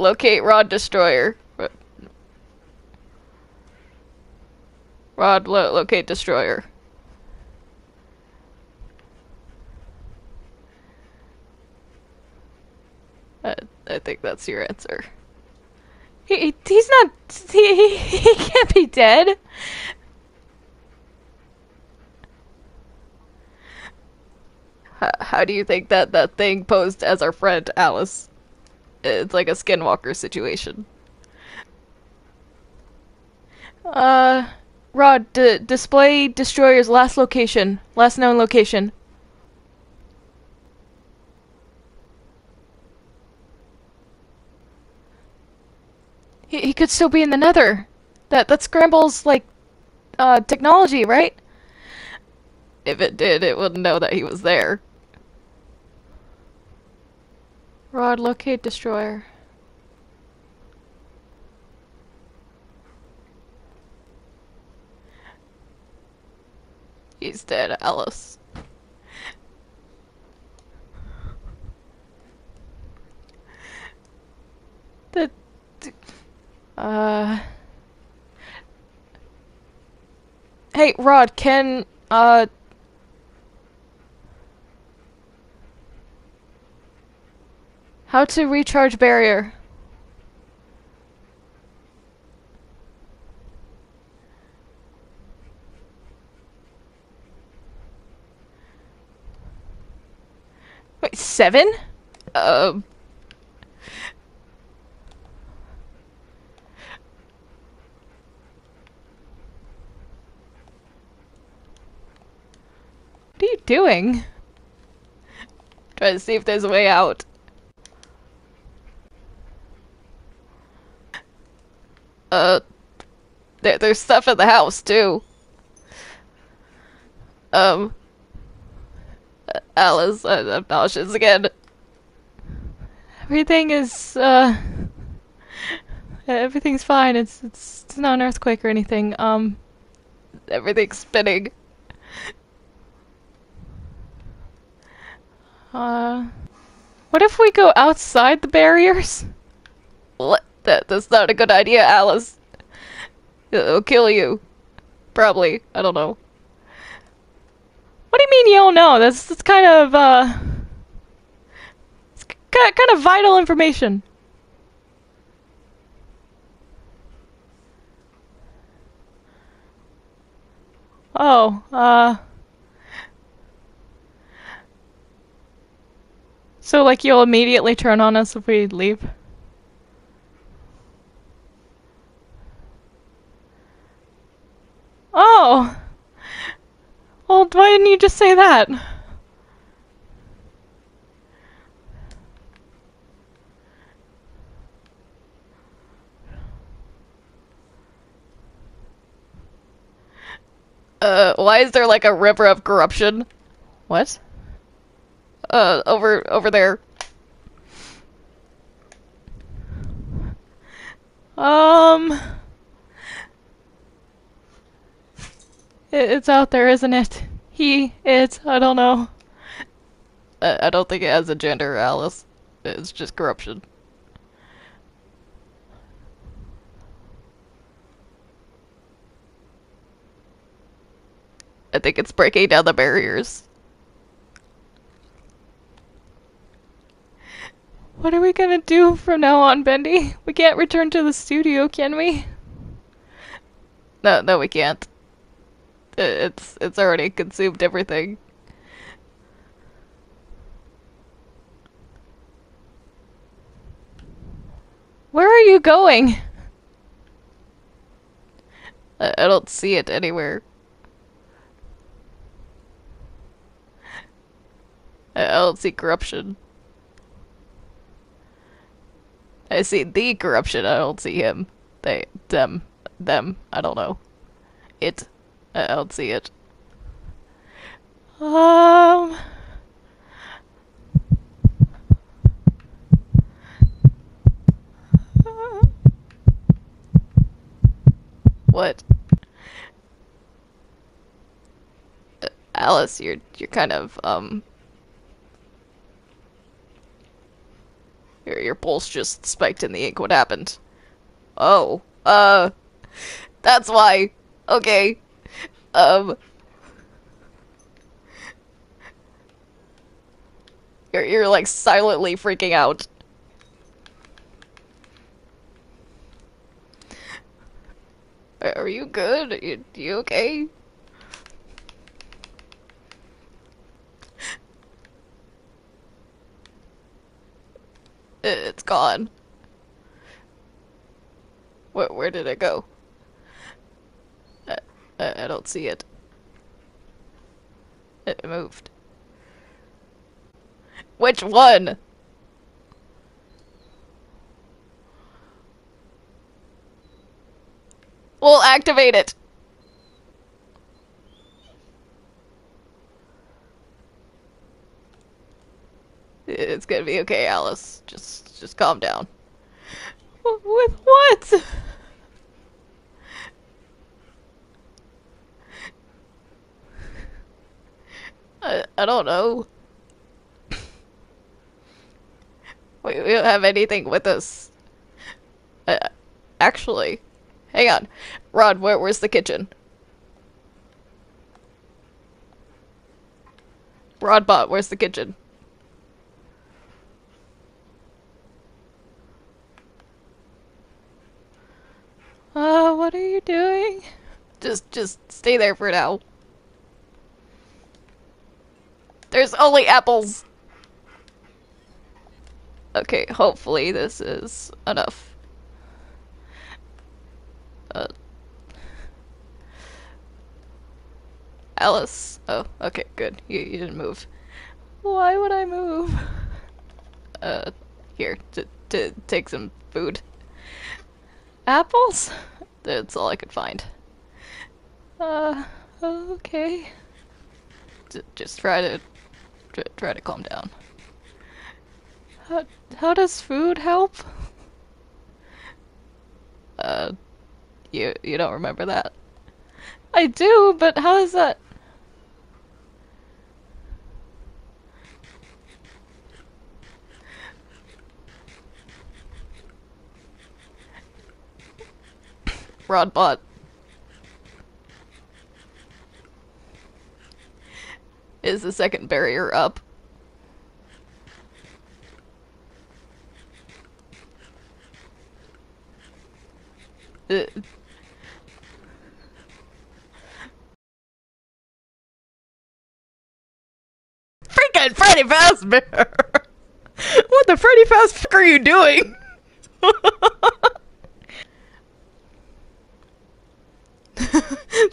Locate Rod Destroyer. Rod, locate Destroyer. I think that's your answer. He's not... He can't be dead. How do you think that that thing posed as our friend, Alice? It's like a skinwalker situation. Rod, display Destroyer's last location. Last known location. He could still be in the Nether. That scrambles, like, technology, right? If it did, it wouldn't know that he was there. Rod, locate Destroyer. He's dead, Alice. Hey, Rod, can, how to recharge barrier? Wait, 7? What are you doing? Trying to see if there's a way out. There's stuff in the house too. Alice, I'm nauseous again. Everything is everything's fine. It's not an earthquake or anything. Everything's spinning. What if we go outside the barriers? What? That's not a good idea, Alice. It'll kill you. Probably. I don't know. What do you mean you don't know? That's kind of, it's kind of vital information. Oh, so, like, you'll immediately turn on us if we leave? Oh! Well, why didn't you just say that? Why is there, like, a river of corruption? What? Over there. It's out there, isn't it? I don't know. I don't think it has a gender, Alice. It's just corruption. I think it's breaking down the barriers. What are we gonna do from now on, Bendy? We can't return to the studio, can we? No, we can't. It's already consumed everything. Where are you going? I don't see it anywhere. I don't see corruption. I see the corruption, I don't see him. Them, I don't know. It, I don't see it. What? Alice, you're kind of, Your pulse just spiked in the ink. What happened? Oh. That's why. Okay. You're like silently freaking out. Are you good? You okay? It's gone. Where did it go? I don't see it. It moved. Which one? We'll activate it. It's gonna be okay, Alice. Just calm down. With what? I don't know. We don't have anything with us. Actually, hang on. Rod, where's the kitchen? Rodbot, where's the kitchen? What are you doing? Just stay there for now. There's only apples! Okay, hopefully this is enough. Alice? Oh, okay, good. You didn't move. Why would I move? Here, to take some food. Apples? That's all I could find. Okay. Just try to calm down. How does food help? You don't remember that? I do, but how is that? Rodbot. Is the second barrier up? Freaking Freddy Fazbear! What the Freddy Fazbear are you doing?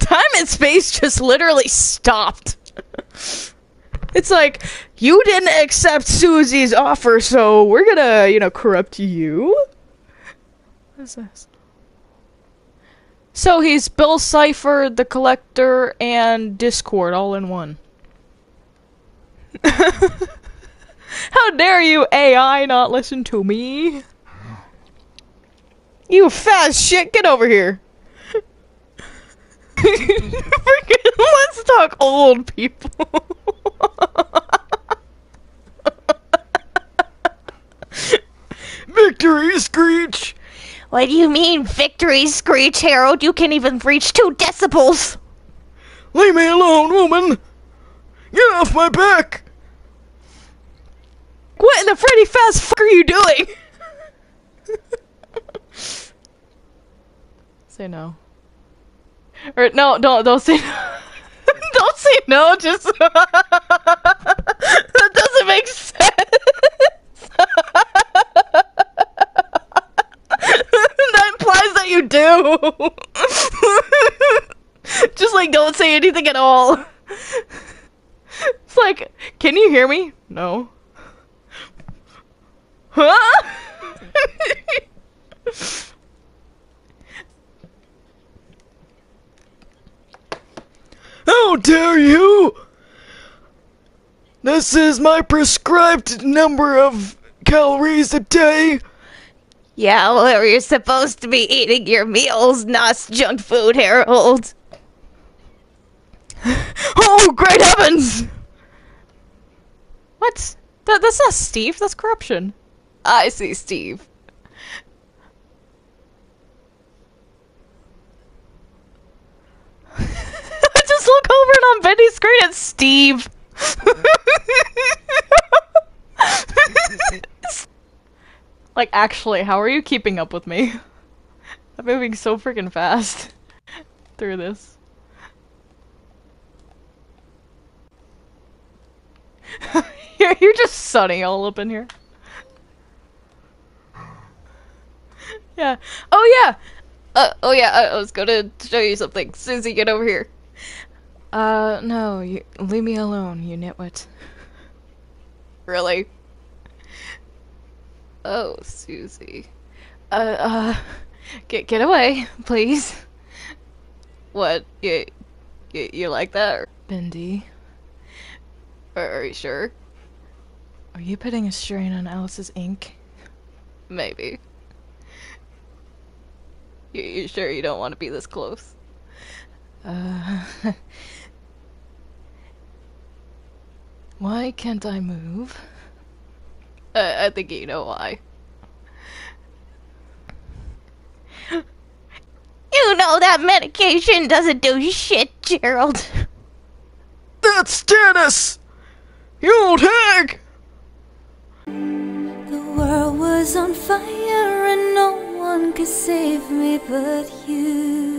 Time and space just literally stopped. It's like, you didn't accept Susie's offer, so we're gonna, you know, corrupt you. What is this? So he's Bill Cipher, the Collector, and Discord all in one. How dare you, AI, not listen to me? You fast shit, get over here. Freaking, let's talk old people. Victory screech! What do you mean, victory screech, Harold? You can't even reach 2 decibels! Leave me alone, woman! Get off my back! What in the Freddy Fast fuck are you doing? Say no. Or no, don't say no. Don't say no, just that doesn't make sense. That implies that you do. Just like don't say anything at all. It's like, can you hear me? No. Huh? How dare you! This is my prescribed number of calories a day! Yeah, well, you're supposed to be eating your meals, not junk food, Harold. Oh, great heavens! What? That's not Steve, that's corruption. I see, Steve. I just look over and on Bendy's screen it's Steve. Like, actually, how are you keeping up with me? I'm moving so freaking fast through this. You're just sunny all up in here. Yeah. Oh yeah. I was gonna show you something. Susie, get over here. No, you leave me alone, you nitwit. Really? Oh, Susie. Get away, please. What? You like that, Bendy? Are you sure? Are you putting a strain on Alice's ink? Maybe. You sure you don't want to be this close? Why can't I move? I think you know why. You know that medication doesn't do shit, Gerald. That's Dennis! You old hag! The world was on fire and no one could save me but you.